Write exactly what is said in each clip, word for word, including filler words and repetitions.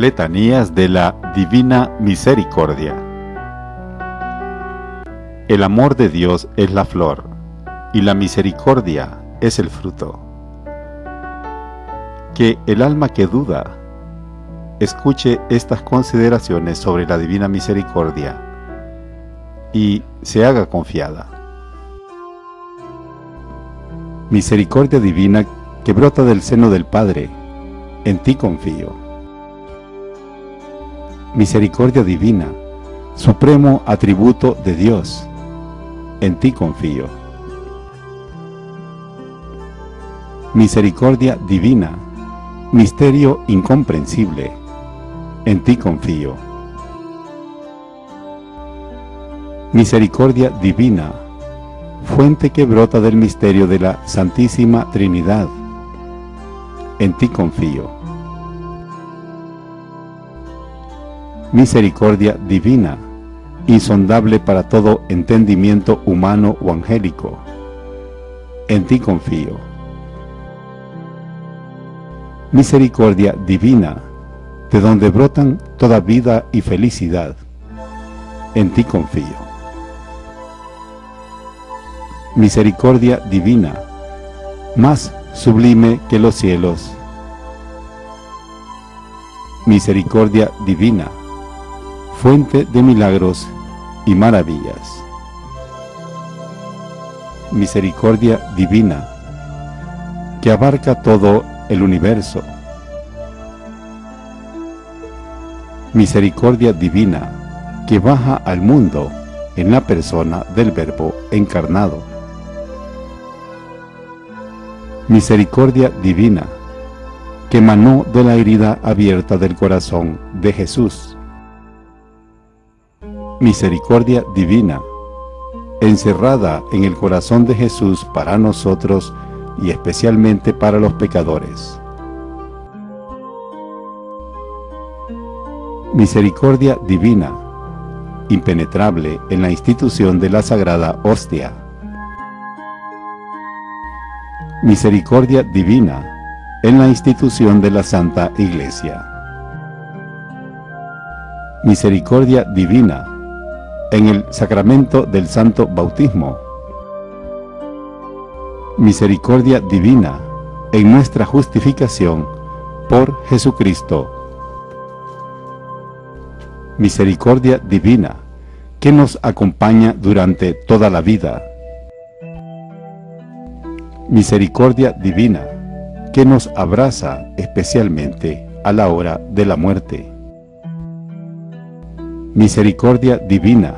Letanías de la Divina Misericordia. El amor de Dios es la flor, y la misericordia es el fruto. Que el alma que duda escuche estas consideraciones sobre la Divina Misericordia y se haga confiada. Misericordia divina que brota del seno del Padre, en ti confío. Misericordia divina, supremo atributo de Dios, en ti confío. Misericordia divina, misterio incomprensible, en ti confío. Misericordia divina, fuente que brota del misterio de la Santísima Trinidad, en ti confío. Misericordia divina, insondable para todo entendimiento humano o angélico, en ti confío. Misericordia divina, de donde brotan toda vida y felicidad, en ti confío. Misericordia divina, más sublime que los cielos. Misericordia divina, fuente de milagros y maravillas. Misericordia divina, que abarca todo el universo. Misericordia divina, que baja al mundo en la persona del Verbo Encarnado. Misericordia divina, que emanó de la herida abierta del corazón de Jesús. Misericordia divina, encerrada en el corazón de Jesús para nosotros y especialmente para los pecadores. Misericordia divina, impenetrable en la institución de la Sagrada Hostia. Misericordia divina en la institución de la Santa Iglesia. Misericordia divina en el sacramento del Santo Bautismo. Misericordia divina en nuestra justificación por Jesucristo. Misericordia divina que nos acompaña durante toda la vida. Misericordia divina, que nos abraza especialmente a la hora de la muerte. Misericordia divina,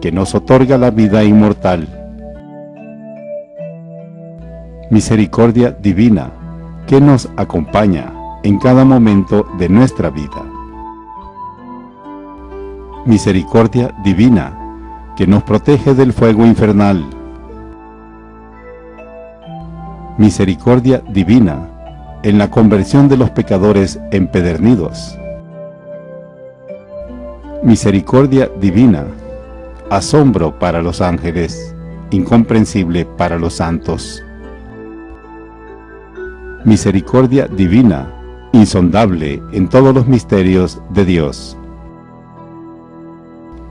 que nos otorga la vida inmortal. Misericordia divina, que nos acompaña en cada momento de nuestra vida. Misericordia divina, que nos protege del fuego infernal. Misericordia divina en la conversión de los pecadores empedernidos. Misericordia divina, asombro para los ángeles, incomprensible para los santos. Misericordia divina, insondable en todos los misterios de Dios.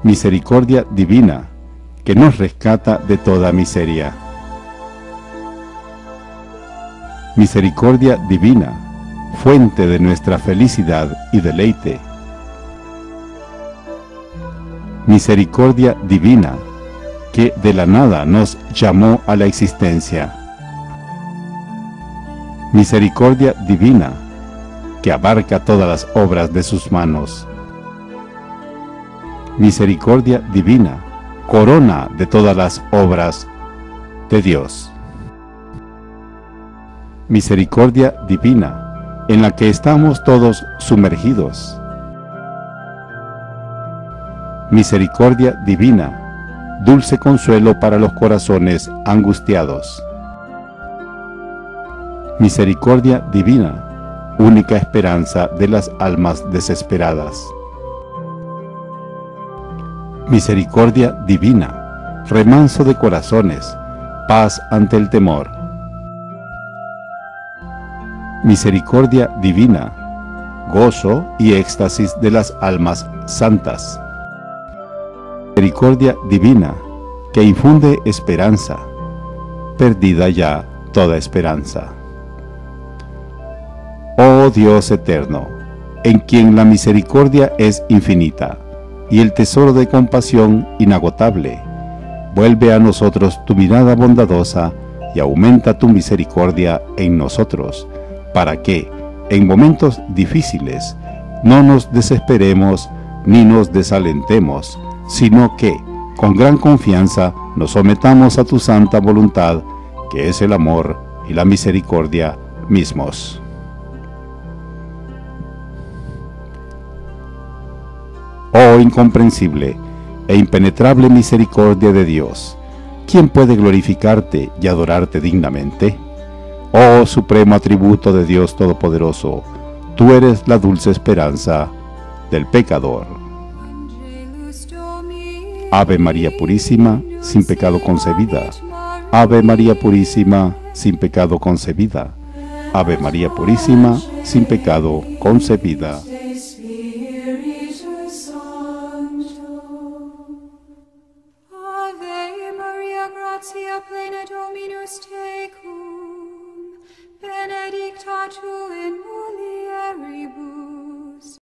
Misericordia divina, que nos rescata de toda miseria. Misericordia divina, fuente de nuestra felicidad y deleite. Misericordia divina, que de la nada nos llamó a la existencia. Misericordia divina, que abarca todas las obras de sus manos. Misericordia divina, corona de todas las obras de Dios. Misericordia divina, en la que estamos todos sumergidos. Misericordia divina, dulce consuelo para los corazones angustiados. Misericordia divina, única esperanza de las almas desesperadas. Misericordia divina, remanso de corazones, paz ante el temor. Misericordia divina, gozo y éxtasis de las almas santas. Misericordia divina que infunde esperanza, perdida ya toda esperanza. Oh Dios eterno, en quien la misericordia es infinita y el tesoro de compasión inagotable, vuelve a nosotros tu mirada bondadosa y aumenta tu misericordia en nosotros, para que, en momentos difíciles, no nos desesperemos ni nos desalentemos, sino que, con gran confianza, nos sometamos a tu santa voluntad, que es el amor y la misericordia mismos. Oh incomprensible e impenetrable misericordia de Dios, ¿quién puede glorificarte y adorarte dignamente? Oh supremo atributo de Dios Todopoderoso, tú eres la dulce esperanza del pecador. Ave María Purísima, sin pecado concebida. Ave María Purísima, sin pecado concebida. Ave María Purísima, sin pecado concebida. Plena Dominus tecum, benedicta tu